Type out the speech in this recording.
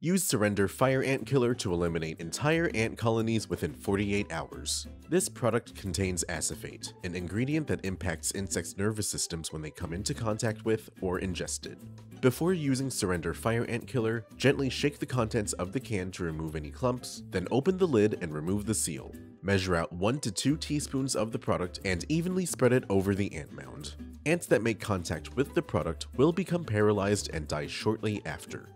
Use Surrender Fire Ant Killer to eliminate entire ant colonies within 48 hours. This product contains acephate, an ingredient that impacts insects' nervous systems when they come into contact with or ingested. Before using Surrender Fire Ant Killer, gently shake the contents of the can to remove any clumps, then open the lid and remove the seal. Measure out 1 to 2 teaspoons of the product and evenly spread it over the ant mound. Ants that make contact with the product will become paralyzed and die shortly after.